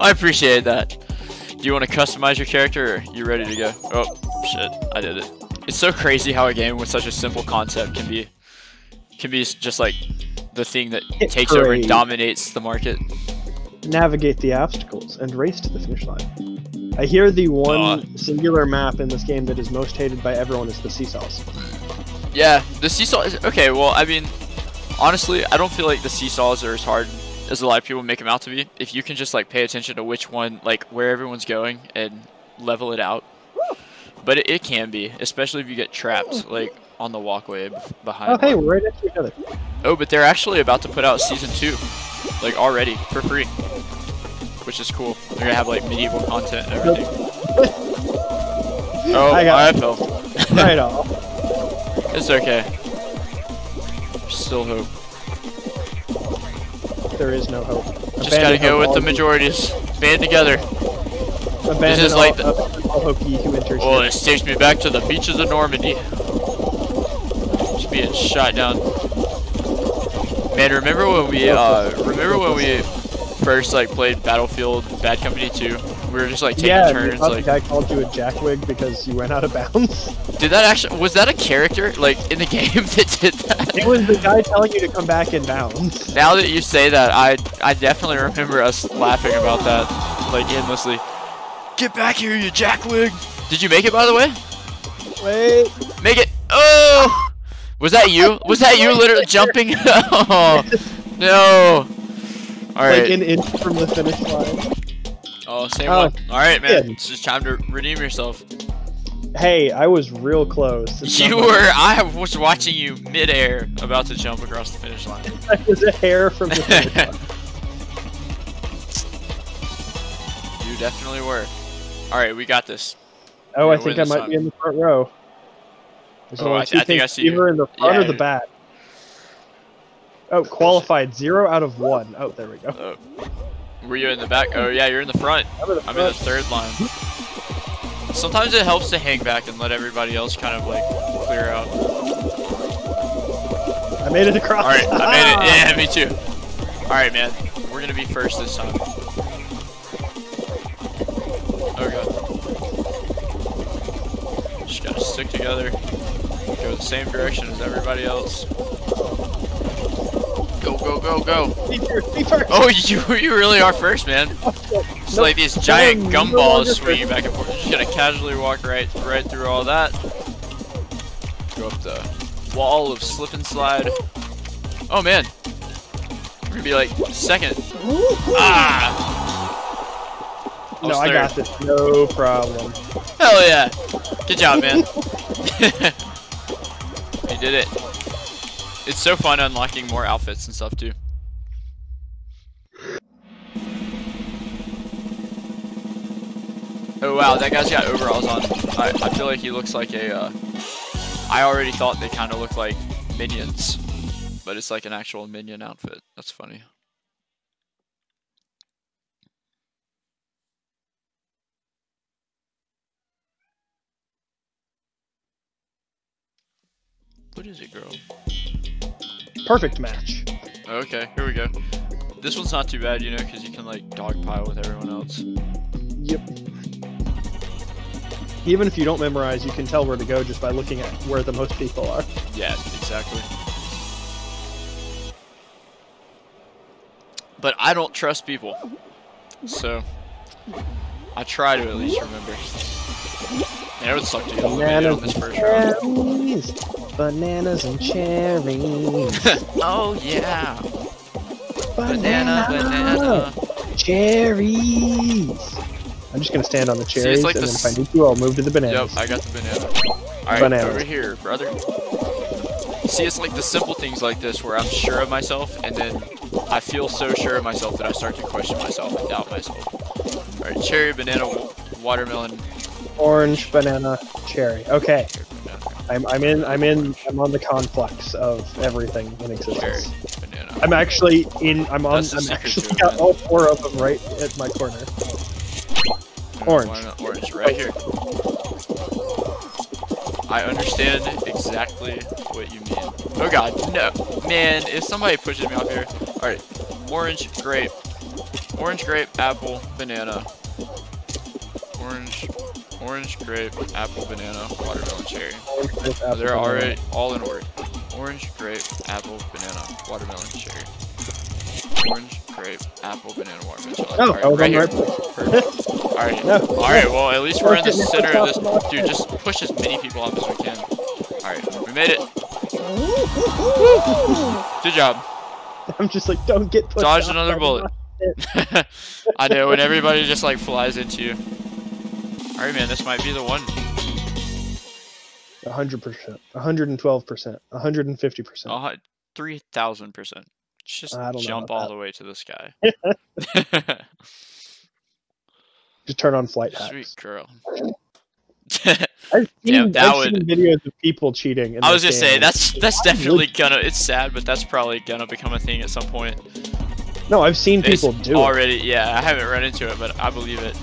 I appreciate that. Do you want to customize your character, or you ready to go? Oh, shit, I did it. It's so crazy how a game with such a simple concept can be just like the thing that takes over and dominates the market. Navigate the obstacles and race to the finish line. I hear the one singular map in this game that is most hated by everyone is the seesaws. Yeah, the seesaw is okay. Well, I mean, honestly, I don't feel like the seesaws are as hard as a lot of people make them out to be. If you can just like pay attention to which one, like where everyone's going, and level it out. But it can be, especially if you get trapped like on the walkway behind. Oh, hey, we're right next to each other. Oh, but they're actually about to put out season 2, like already for free, which is cool. They're gonna have like medieval content and everything. Oh, I fell. Right off. It's okay. Still hope. There is no hope. Just gotta go with the majorities. Band together. This is like the... Oh, this takes me back to the beaches of Normandy. Just being shot down. Man, remember when we first like played Battlefield Bad Company 2? We were just like taking turns. Yeah, like I called you a jackwig because you went out of bounds. Did that actually? Was that a character like in the game that did that? It was the guy telling you to come back in bounds. Now that you say that, I definitely remember us laughing about that like endlessly. Get back here, you jackwig! Did you make it, by the way? Wait. Make it! Oh! Was that you? Was that you literally jumping? Oh, no. All right. Like an inch from the finish line. Oh, same one. All right, man. It's just time to redeem yourself. Hey, I was real close. You were. I was watching you midair, about to jump across the finish line. I was a hair from the finish line. You definitely were. All right, we got this. Oh, I think I might be in the front row. Oh, I think I see you. Either in the front or the back. Oh, qualified 0 out of 1. Oh, there we go. Were you in the back? Oh, yeah, you're in the front. I'm in the third line. Sometimes it helps to hang back and let everybody else kind of like clear out. I made it across. All right, I made it. Yeah, me too. All right, man. We're gonna be first this time. Gotta stick together, go the same direction as everybody else. Go, go, go, go. Be first. Oh, you really are first, man. It's like these giant gumballs swinging back and forth. You're just gonna casually walk right through all that. Go up the wall of slip and slide. Oh, man. We're gonna be like second. Ah! No, I got this. No problem. Hell yeah. Good job, man. You did it. It's so fun unlocking more outfits and stuff, too. Oh, wow, that guy's got overalls on. I feel like he looks like a... I already thought they kind of looked like minions. But it's like an actual minion outfit. That's funny. What is it, girl? Perfect match. Okay, here we go. This one's not too bad, you know, because you can, like, dogpile with everyone else. Yep. Even if you don't memorize, you can tell where to go just by looking at where the most people are. Yeah, exactly. But I don't trust people. So, I try to at least remember. Yeah, it would suck to get on this first round. Bananas and cherries. Oh yeah. Banana. Cherries. I'm just gonna stand on the cherries, like, and then if I need to, I'll move to the bananas. Yep, I got the banana. Alright, over here, brother. See, it's like the simple things like this where I'm sure of myself, and then I feel so sure of myself that I start to question myself and doubt myself. Alright, cherry, banana, watermelon. Orange, banana, cherry. Okay. I'm on the conflux of everything in existence. Banana. I'm actually got all four of them right at my corner. Orange. Orange, right here. I understand exactly what you mean. Oh god, no. Man, if somebody pushes me off here. Alright, orange, grape, Orange, grape, apple, banana. Orange, grape, apple, banana, watermelon, cherry. They're already all in order. Orange, grape, apple, banana, watermelon, cherry. Orange, grape, apple, banana, watermelon, cherry. Oh, all right, right here. Perfect. All right. No, all right. No. Well, at least we're in the center of this. Dude, just push as many people up as we can. All right, we made it. Good job. I'm just like, don't get pushed. Dodged another bullet. I know, when everybody just like flies into you. All right, man, this might be the one. 100%, 112%, 150%, 3000%. Just jump all the way to the sky. Just turn on flight hacks. Sweet girl. I've seen videos of people cheating. I was gonna say that's definitely gonna. It's sad, but that's probably gonna become a thing at some point. No, I've seen people do already. Yeah, I haven't run into it, but I believe it.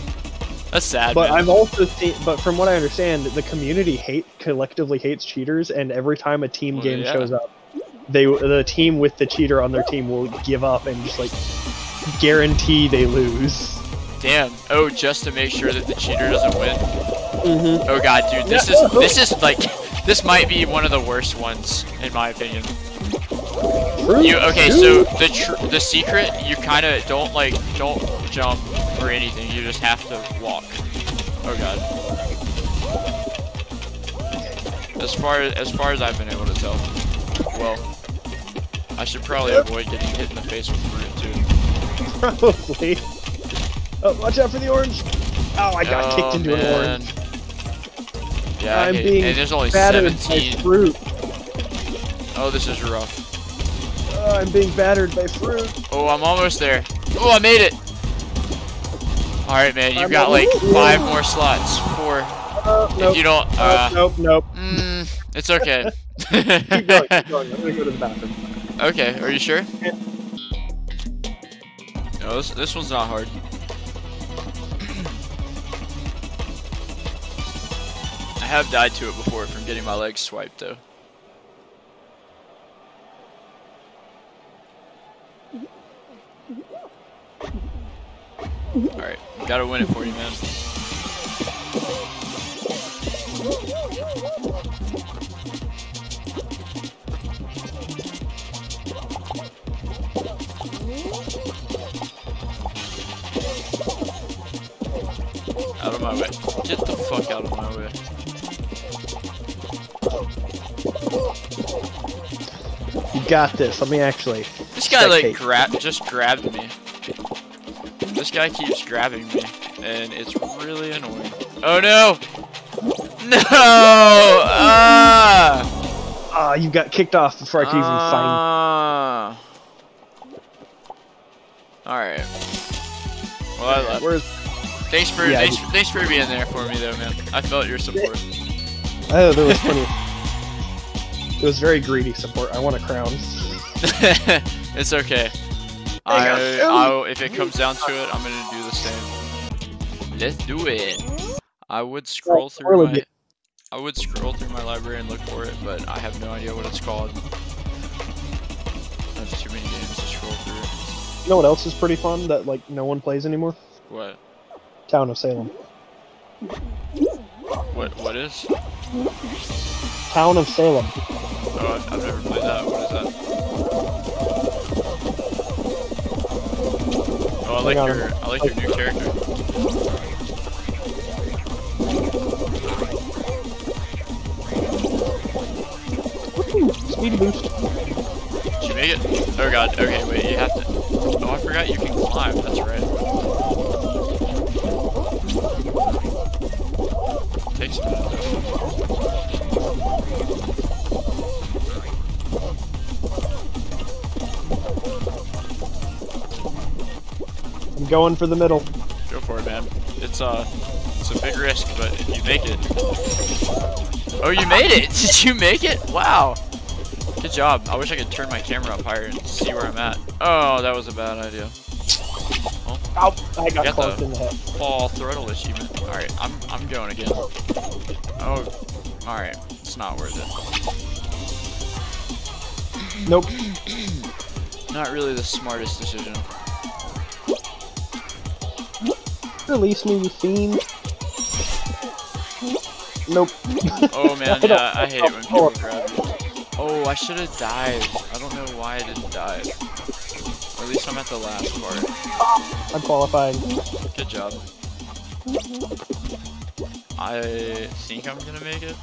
That's sad. But man. I've also seen. But from what I understand, the community collectively hates cheaters, and every time a team game shows up, the team with the cheater on their team will give up and just like guarantee they lose. Damn. Oh, just to make sure that the cheater doesn't win. Mm-hmm. Oh god, dude, this is like, this might be one of the worst ones in my opinion. So the secret, you kind of don't jump or anything. You just have to walk. Oh god. As far as I've been able to tell. Well, I should probably avoid getting hit in the face with fruit too. Probably. Oh, watch out for the orange! Oh, I got kicked into an orange. Yeah, I'm being battered by fruit. Oh, this is rough. Oh, I'm being battered by fruit. Oh, I'm almost there. Oh, I made it! Alright, man, you've got like 5 more slots. 4. Nope. If you don't, Nope. It's okay. Keep going. I'm gonna go to the bathroom. Okay, are you sure? Yeah. No, this one's not hard. I have died to it before from getting my legs swiped though. Alright, gotta win it for you, man. Out of my way. Get the fuck out of my way. Got this. Let me actually. This guy like just grabbed me. This guy keeps grabbing me, and it's really annoying. Oh no! No! Ah! You got kicked off before I could even find. All right. Well, I left. Thanks for being there for me though, man. I felt your support. Oh, that was funny. It was very greedy support. I want a crown. It's okay. If it comes down to it, I'm gonna do the same. Let's do it. I would scroll through my library and look for it, but I have no idea what it's called. There's too many games to scroll through. You know what else is pretty fun that like no one plays anymore? What? Town of Salem. What is? Town of Salem. Oh, I've never played that. What is that? Oh, I like your new character. Speed boost. Did you make it? Oh god. Okay, wait. You have to. Oh, I forgot you can climb. That's right. Takes a minute. I'm going for the middle. Go for it, man. It's a big risk, but if you make it. Oh, you made it! Did you make it? Wow. Good job. I wish I could turn my camera up higher and see where I'm at. Oh, that was a bad idea. Well, I got close in the head. Full throttle achievement. All right, I'm going again. Oh, all right. It's not worth it. Nope. Not really the smartest decision. release new theme? Nope. Oh man, yeah, I hate it when people grab you. Oh, I should have dived. I don't know why I didn't dive. Or at least I'm at the last part. I'm qualifying. Good job. I think I'm gonna make it.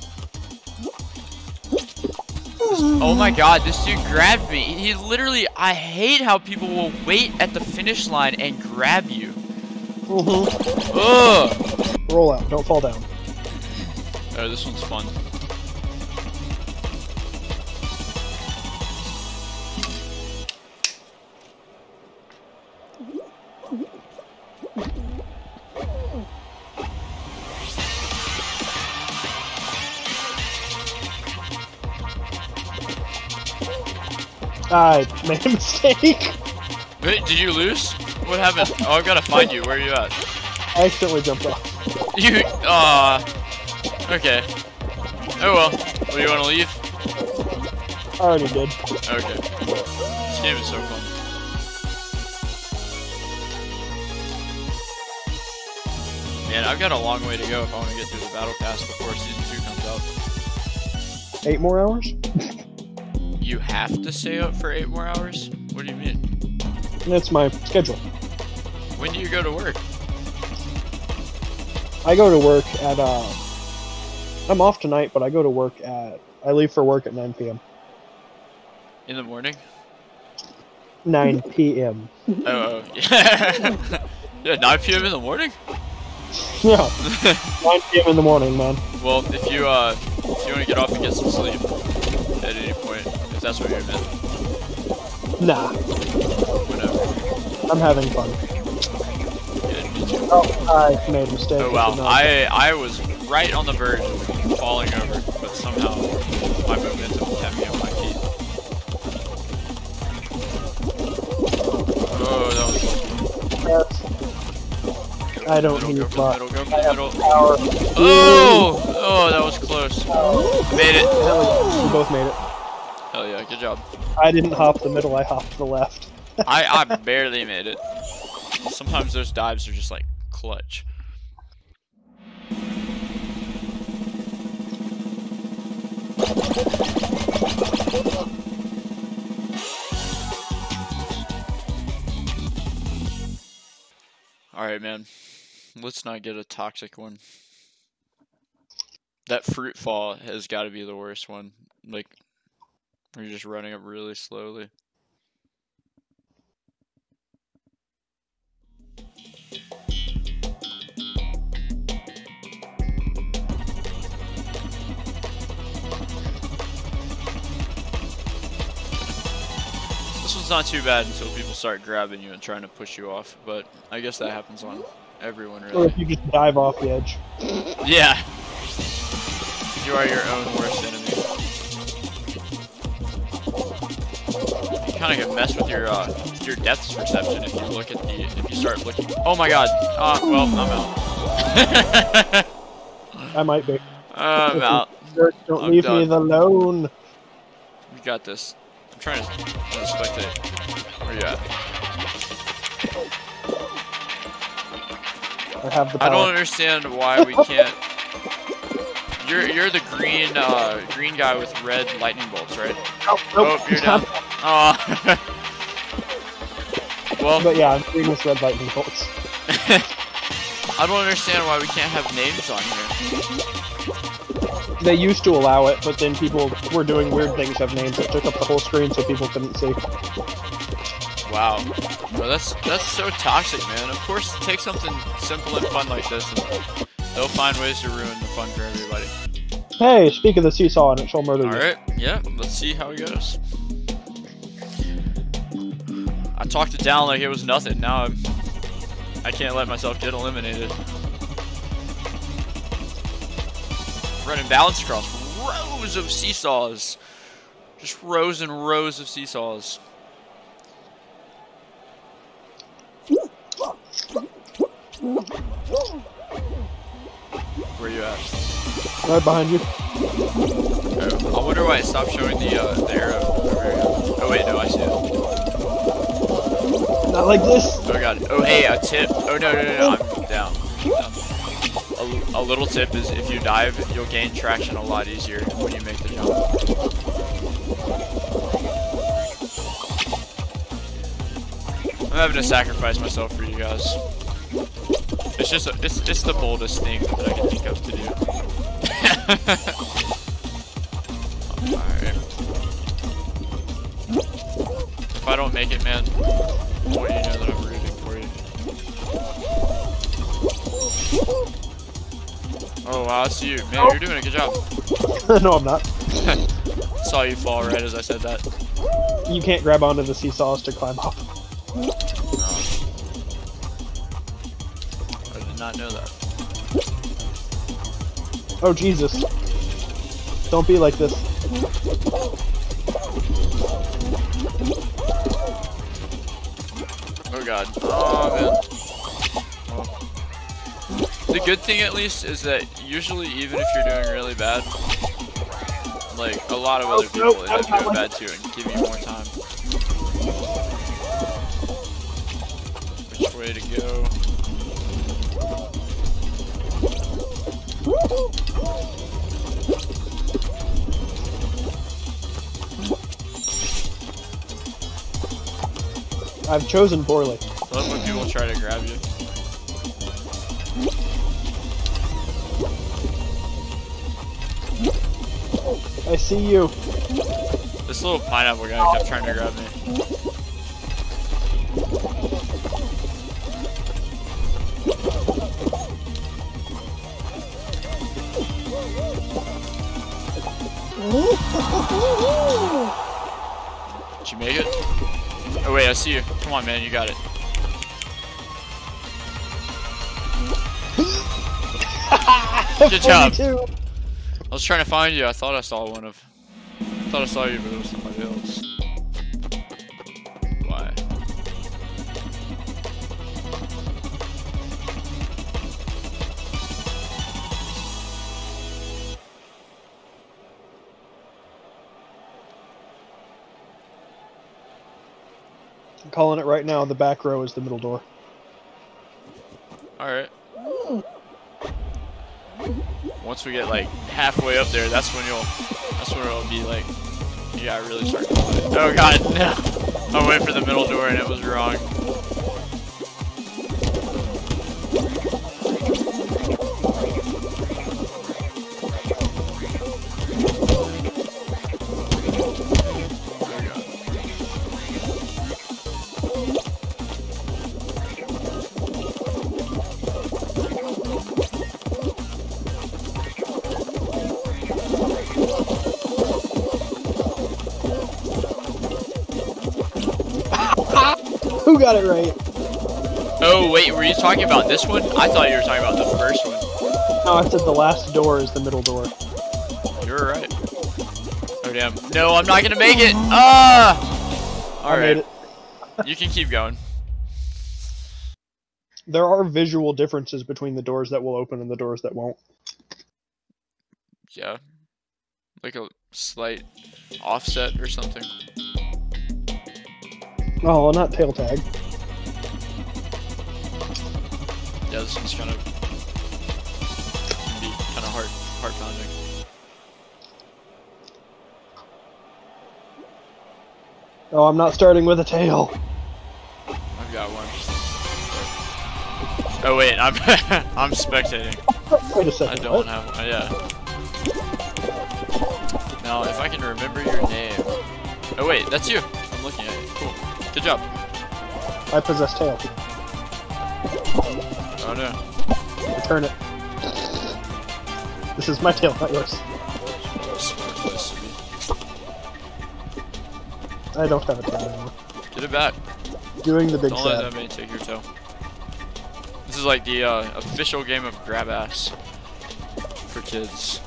Oh my god, this dude grabbed me. He literally, I hate how people will wait at the finish line and grab you. Mm-hmm. Ugh. Roll out, don't fall down. Oh, this one's fun. I made a mistake. Wait, did you lose? What happened? Oh, I've got to find you. Where are you at? I accidentally jumped off. You, okay. Oh well. Well, you want to leave? I already did. Okay. This game is so fun. Man, I've got a long way to go if I want to get through the battle pass before season 2 comes out. 8 more hours? You have to stay up for 8 more hours? What do you mean? That's my schedule. When do you go to work? I go to work at, I'm off tonight, but I go to work at, I leave for work at 9 p.m. In the morning? 9 p.m. Oh, yeah. Yeah, 9 p.m. in the morning? Yeah. 9 p.m. in the morning, man. Well, if you want to get off and get some sleep at any point, if that's what you're meant. Nah. Whatever. I'm having fun. Good. Oh, I made a mistake. Oh wow, I was right on the verge of falling over, but somehow my momentum kept me on my feet. Oh, that was lucky. Yes. I don't need luck. Oh! Oh, that was close. Made it. Hell, we both made it. Hell yeah, good job. I didn't hop the middle, I hopped the left. I barely made it. Sometimes those dives are just like clutch. Alright, man. Let's not get a toxic one. That fruit fall has got to be the worst one. Like, we're just running up really slowly. This one's not too bad until people start grabbing you and trying to push you off, but I guess that happens on everyone, really. Or if you just dive off the edge. Yeah. You are your own worst enemy. You kind of get messed with your depth perception if you look at the if you start looking. Oh my god. Well, I'm out. I might be. I'm out. Don't leave me alone. We got this. I'm trying to spectate. Where you at? I have the power. I don't understand why we can't. You're the green green guy with red lightning bolts, right? Nope. Oh, you're down. Well. But yeah, I'm green with red lightning bolts. I don't understand why we can't have names on here. They used to allow it, but then people were doing weird things have names that took up the whole screen so people couldn't see. Wow. Well, that's so toxic, man. Of course, take something simple and fun like this and they'll find ways to ruin the fun for everybody. Hey, speak of the seesaw and it shall murder you. Alright, yeah, let's see how it goes. I talked it down like it was nothing. Now I can't let myself get eliminated. Running balance across rows of seesaws. Just rows and rows of seesaws. Where you at? Right behind you. Oh, I wonder why it stopped showing the arrow over here. Oh wait, no, I see it. Not like this. Oh god. Oh hey, a tip. Oh no, no, no, no, I'm down. little tip is if you dive, you'll gain traction a lot easier when you make the jump. I'm having to sacrifice myself for you guys. It's just, it's the boldest thing that I can think of to do. Alright. If I don't make it, man, what do you know that I'm rooting for you? Oh, wow, that's you. Man, you're doing a good job. No, I'm not. Saw you fall right as I said that. You can't grab onto the seesaws to climb up. Not know that. Oh Jesus. Don't be like this. Oh god. Oh man. Oh. The good thing at least is that usually even if you're doing really bad, like a lot of other people have to do bad too and give you more time. Which way to go? I've chosen poorly. I love when people try to grab you. I see you. This little pineapple guy kept trying to grab me. Did you make it? Oh wait, I see you. Come on man, you got it. Good job. 42. I was trying to find you, I thought I saw one of... I thought I saw you, but it was somebody else. Why? I'm calling it right now, the back row is the middle door. Alright. Once we get like halfway up there, that's when you'll it'll be like you gotta really start calling it. Oh god, no. I went for the middle door and it was wrong. Who got it right? Oh wait, were you talking about this one? I thought you were talking about the first one. No, I said the last door is the middle door. You're right. Oh damn. No, I'm not gonna make it! Ah! Alright. You can keep going. There are visual differences between the doors that will open and the doors that won't. Yeah. Like a slight offset or something. Oh, not tail tag. Yeah, this one's gonna be kind of hard pounding. Oh, I'm not starting with a tail. I've got one. Oh wait, I'm I'm spectating. Wait a second. I don't have one. Yeah. Now, if I can remember your name. Oh wait, that's you. I'm looking at you. Cool. Good job. I possess tail. Oh no. Return it. This is my tail, not yours. I don't have a tail anymore. Get it back. Doing the big sad. Don't let that man take your tail. This is like the official game of grab ass for kids.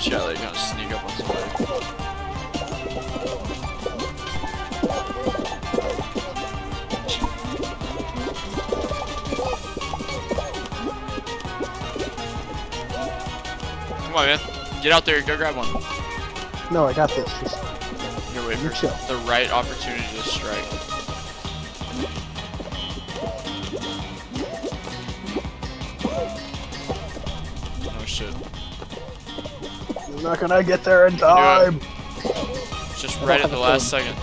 Yeah, they gotta sneak up on somebody. Come on, man. Get out there. Go grab one. No, I got this. Just you're waiting for the right opportunity to strike. Oh shit. You're not gonna get there in time. Just right at the last second.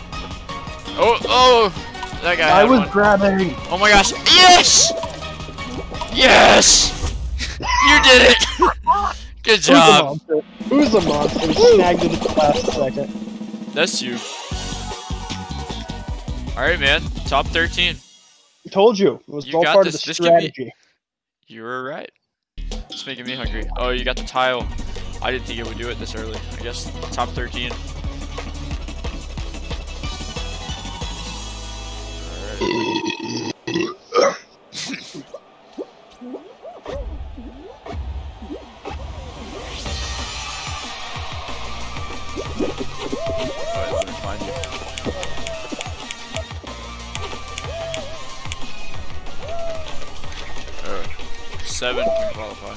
Oh, oh! That guy. I was grabbing. Oh my gosh. Yes! Yes! You did it! Good job. Who's the monster? Snagged it at the last second. That's you. Alright, man. Top 13. I told you. It was all part of the strategy. You were right. It's making me hungry. Oh, you got the tile. I didn't think it would do it this early. I guess top 13. Seven can qualify.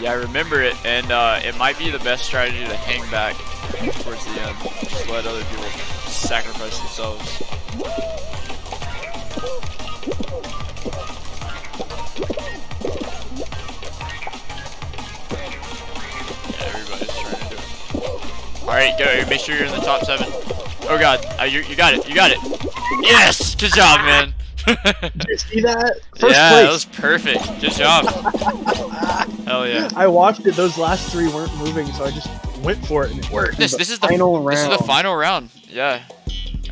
Yeah, I remember it, and it might be the best strategy to hang back towards the end. Just let other people sacrifice themselves. Yeah, everybody's trying to do it. Alright, go. Make sure you're in the top 7. Oh god, you got it. You got it. Yes! Good job, man. Did you see that? First place. That was perfect. Good job. Hell yeah. I watched it. Those last 3 weren't moving, so I just went for it and it worked. This is the final round. This is the final round. Yeah.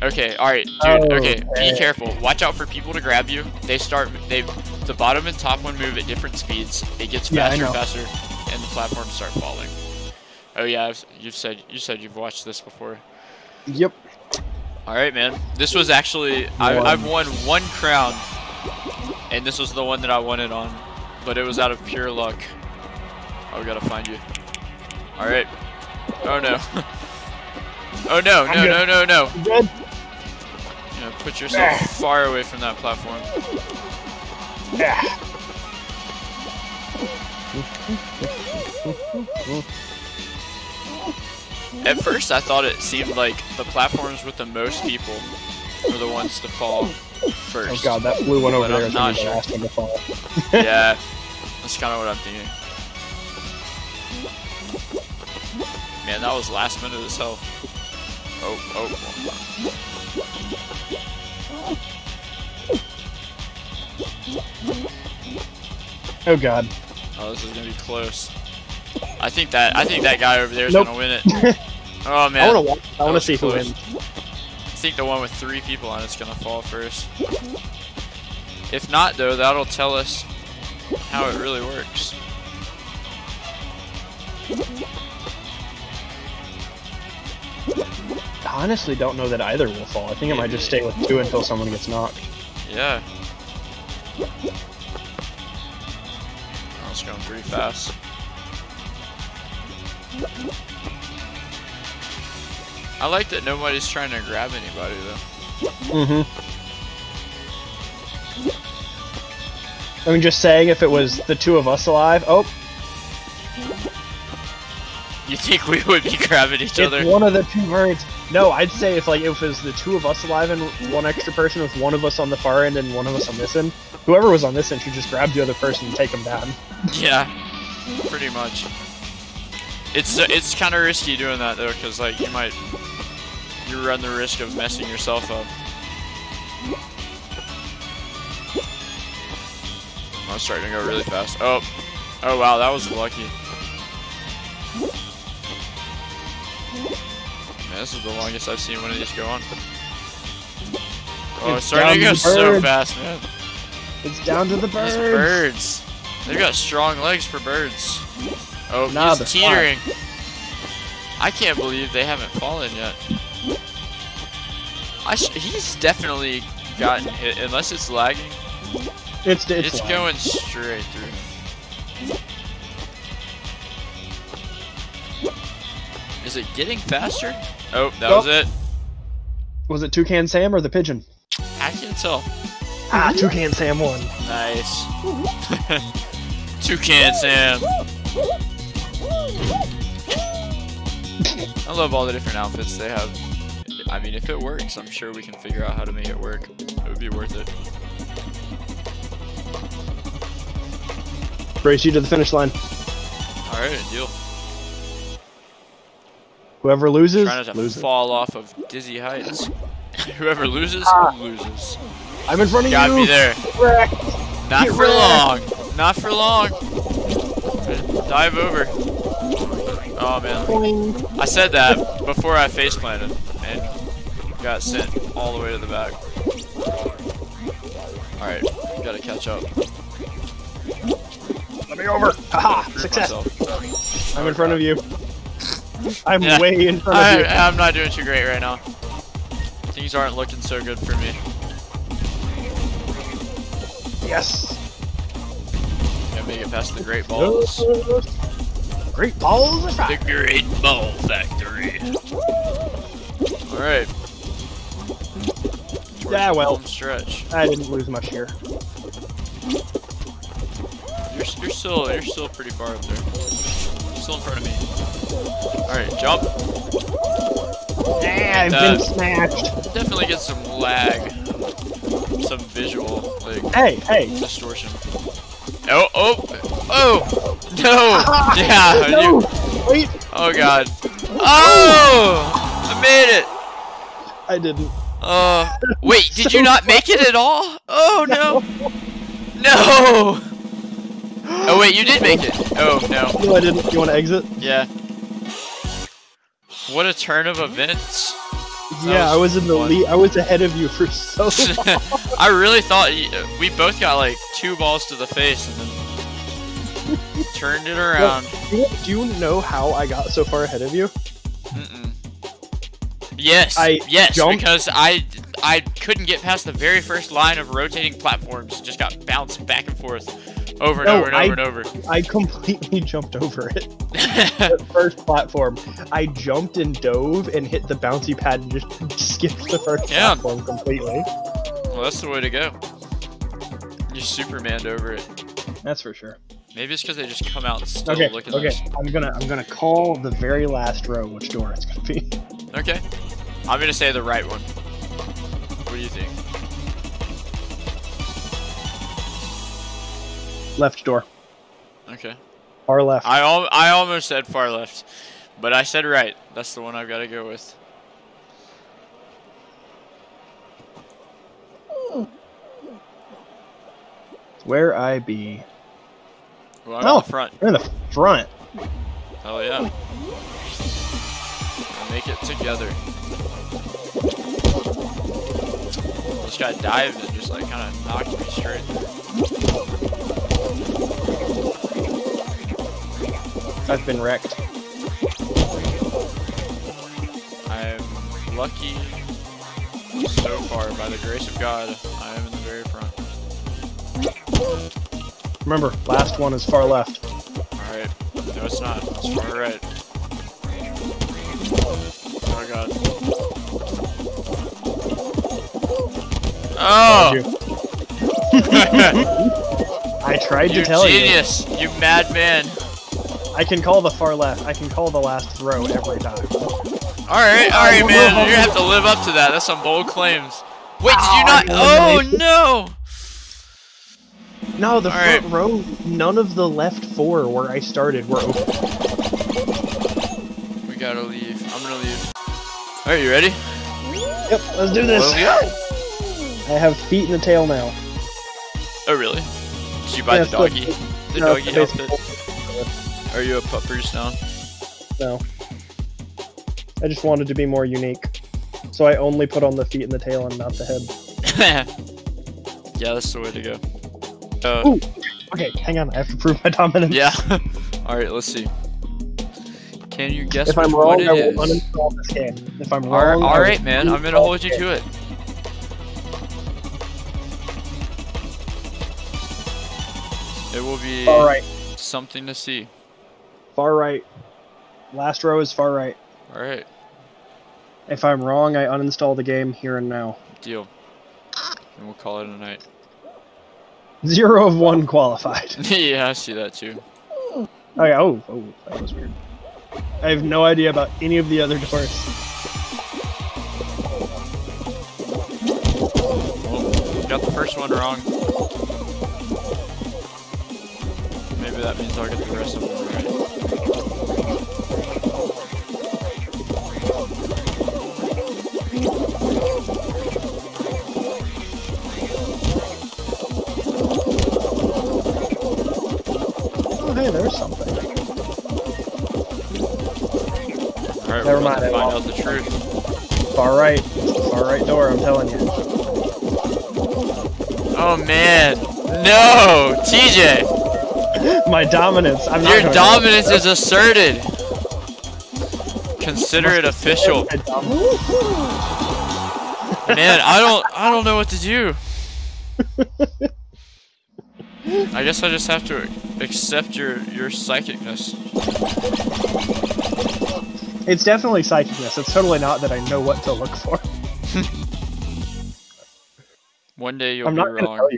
Okay. All right, dude. Okay. Be careful. Watch out for people to grab you. The bottom and top one move at different speeds. It gets faster and faster, and the platforms start falling. Oh yeah. You said you've watched this before. Yep. Alright, man. This was actually... I've won 1 crown. And this was the one that I won it on. But it was out of pure luck. Oh, we gotta find you. Alright. Oh, no. Oh, no. No. You know, put yourself far away from that platform. At first, I thought it seemed like the platforms with the most people were the ones to fall first. Oh god, that blue one over there is the last one to fall. Yeah, that's kind of what I'm thinking. Man, that was last minute as hell. Oh. Oh god. Oh, this is gonna be close. I think that guy over there is gonna win it. Oh man! I wanna see who wins. I think the one with 3 people on it's gonna fall first. If not, though, that'll tell us how it really works. I honestly don't know that either will fall. I think it might just stay with 2 until someone gets knocked. Yeah. Oh, it's going pretty fast. I like that nobody's trying to grab anybody though. Mm-hmm. I'm just saying, if it was the 2 of us alive, you think we would be grabbing each other? It's one of the 2 birds. No, I'd say if it was the 2 of us alive and 1 extra person, with 1 of us on the far end and 1 of us on this end, whoever was on this end should just grab the other person and take them down. Yeah, pretty much. It's kind of risky doing that though, because you run the risk of messing yourself up. I'm starting to go really fast. Oh wow, that was lucky. Man, this is the longest I've seen one of these go on. Oh, it's starting to go so fast, man. It's down to the birds. These birds. They've got strong legs for birds. Oh, he's teetering. I can't believe they haven't fallen yet. He's definitely gotten hit, unless it's lagging. It's lagging. Going straight through. Is it getting faster? Oh, that was it. Was it Toucan Sam or the pigeon? I can't tell. Ah, Toucan Sam won. Nice. Toucan Sam. love all the different outfits they have. I mean, if it works, I'm sure we can figure out how to make it work. It would be worth it. Race you to the finish line. Alright, deal. Whoever loses, I'm trying to loses. Fall off of dizzy heights. Whoever loses, loses. I'm in front of you. Got me there. Not for long. Not for long. Dive over. Oh man. I said that before I face planted and got sent all the way to the back. All right, gotta catch up. Let me over. Haha, success. Myself. I'm in front of you. I'm way in front of you. I'm not doing too great right now. Things aren't looking so good for me. Yes. Gotta make it past the Great Balls. Great Balls. The Great Ball Factory. All right. Towards well. Stretch. I didn't lose much here. You're still pretty far up there. You're still in front of me. All right, jump. Yeah, I've been smashed. Definitely get some lag, some visual distortion. Oh, no! Yeah, no. Wait. Oh god. Oh, I made it. I didn't. Wait, did you not make it at all? Oh no, no. Oh wait, you did make it. Oh no. No, I didn't. You want to exit? Yeah. What a turn of events! Yeah, I was in the lead. I was ahead of you for so long. I really thought we both got like 2 balls to the face and then turned it around. Well, do you know how I got so far ahead of you? Mm-mm. Yes, yes, jumped. Because I couldn't get past the very first line of rotating platforms. Just got bounced back and forth. Over and over and over and over. I completely jumped over it. The first platform. I jumped and dove and hit the bouncy pad and just skipped the first platform completely. Well, that's the way to go. You Supermaned over it. That's for sure. Maybe it's because they just come out still looking like... Okay, I'm gonna call the very last row which door it's gonna be. Okay. I'm gonna say the right one. What do you think? Left door. Okay. Far left. I almost said far left, but I said right. That's the one I've got to go with. Where I be? Well, I'm in the front. You're in the front. Oh yeah. We'll make it together. This guy dived and just like kind of knocked me straight there. I've been wrecked. I'm lucky so far. By the grace of God, I am in the very front. Remember, last one is far left. Alright. No, it's not. It's far right. Oh, God. Oh! I tried to tell you. You genius! You madman! I can call the far left. I can call the last throw every time. Alright, man. You're gonna have to live up to that. That's some bold claims. Wait, did you not? Oh, no! No, the front row, none of the left 4 where I started were open. We gotta leave. I'm gonna leave. Alright, you ready? Yep, let's do this. Let's go! I have feet and a tail now. Oh, really? Did you buy the doggy? The doggy outfit? Are you a puppers now? No. I just wanted to be more unique. So I only put on the feet and the tail and not the head. Yeah, that's the way to go. Ooh! Okay, hang on. I have to prove my dominance. Yeah. Alright, let's see. Can you guess if I'm wrong, what it is? I will uninstall this game. If I'm wrong, alright, man. I'm gonna hold you to it. It will be something to see. Far right. Last row is far right. Alright. If I'm wrong, I uninstall the game here and now. Deal. And we'll call it a night. 0 of 1 qualified. Yeah, I see that too. Okay, oh, that was weird. I have no idea about any of the other doors. Oh, got the first one wrong. Maybe that means I'll get the rest of them right. Oh, hey, there's something. Never mind, I find out the truth. Far right door, I'm telling you. Oh man, no, TJ. My dominance. I'm not. Your dominance is asserted. Consider it official. Man, I don't know what to do. I guess I just have to accept your psychicness. It's definitely psychicness. It's totally not that I know what to look for. One day you'll be wrong. I'm not going to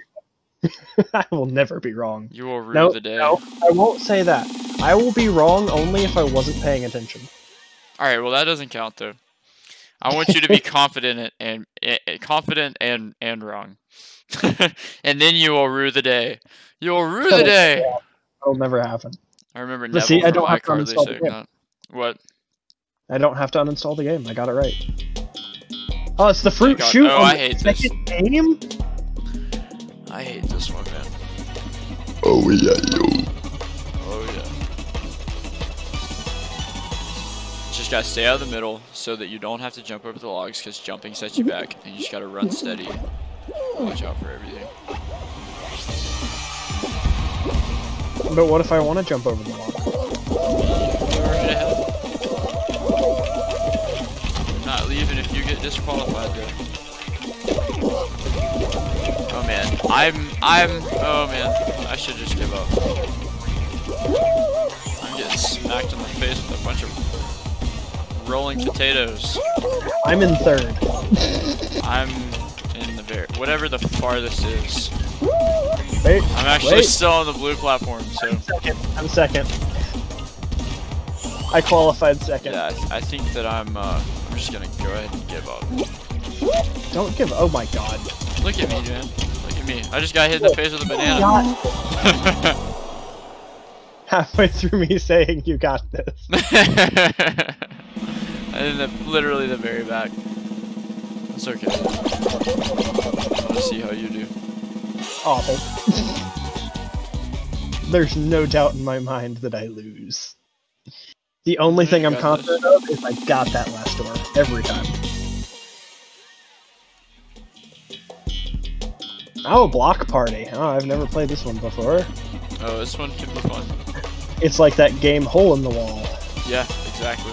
tell you. I will never be wrong. You will rue the day. No, I won't say that. I will be wrong only if I wasn't paying attention. All right. Well, that doesn't count though. I want you to be confident and wrong, and then you will rue the day. You will rue the day. Yeah, that'll never happen. I remember. Neville see, I don't have to install the game. What? I don't have to uninstall the game. I got it right. Oh, it's the fruit shoot. Oh, I hate this game. I hate this one, man. Oh yeah, yo. Oh yeah. Just gotta stay out of the middle so that you don't have to jump over the logs, because jumping sets you back, and you just gotta run steady. Watch out for everything. But what if I want to jump over the log? Not leaving if you get disqualified there. Oh man, oh man, I should just give up. I'm getting smacked in the face with a bunch of rolling potatoes. I'm in third. I'm in the very, whatever the farthest is. Wait, I'm actually still on the blue platform, so. I'm second. I qualified second. Yeah, I think that I'm just gonna go ahead and give up. Don't give up. Oh my god. Look at me, man. Look at me. I just got hit in the face with a banana. Halfway through me saying you got this. And then literally the very back. It's okay. Let's see how you do. Awful. There's no doubt in my mind that I lose. The only thing I'm confident of is I got that last door every time. Oh, block party. Oh, I've never played this one before. Oh, this one can be fun. It's like that game Hole in the Wall. Yeah, exactly.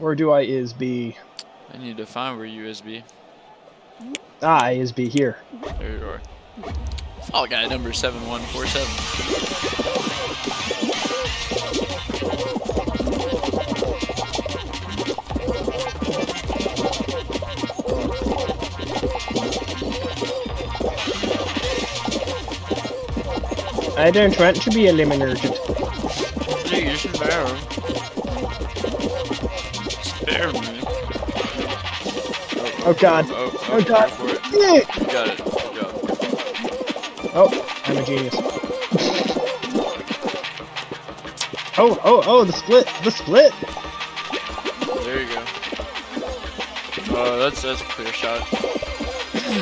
Where do I is B? I need to find where you is B. Ah, I is B here. There you are. Fall Guy number 7147. I don't want to be eliminated. Hey, you should spare him. Spare me. Oh god. Oh god. You got it. Good job. Oh, I'm a genius. Oh, the split! The split! There you go. Oh, that's a clear shot.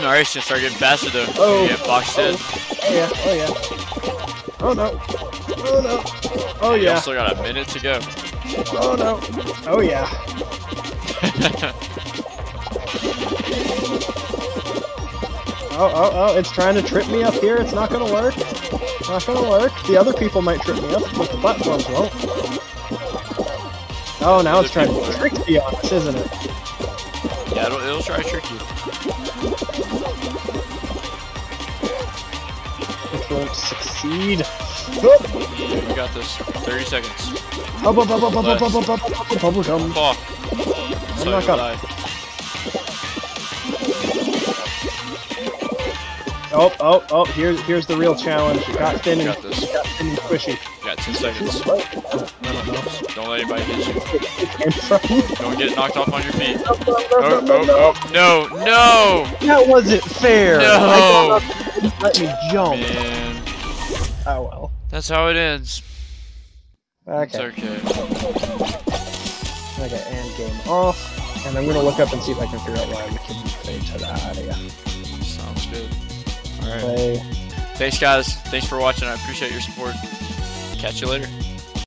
Alright, should start getting faster though. Oh, yeah, boxed in. Oh yeah. Oh no. Oh no. Oh yeah. You still got a minute to go. Oh no. Oh yeah. Oh, it's trying to trip me up here. It's not gonna work. Not gonna work. The other people might trip me up, but the platforms won't. Oh, now it's trying to trick me on us, isn't it? Yeah, it'll try to trick you. It won't succeed. Yeah, we got this. 30 seconds. Bubble gum. I'm not gonna. Oh, here's the real challenge. You got thin and squishy. You got got 10 seconds. Don't let anybody hit you. Don't get knocked off on your feet. No! That wasn't fair! No! Let me jump. Man. Oh well. That's how it ends. Okay. It's okay. I got end game off, and I'm gonna look up and see if I can figure out why we can play to that idea. Sounds good. Alright. Thanks guys. Thanks for watching. I appreciate your support. Catch you later.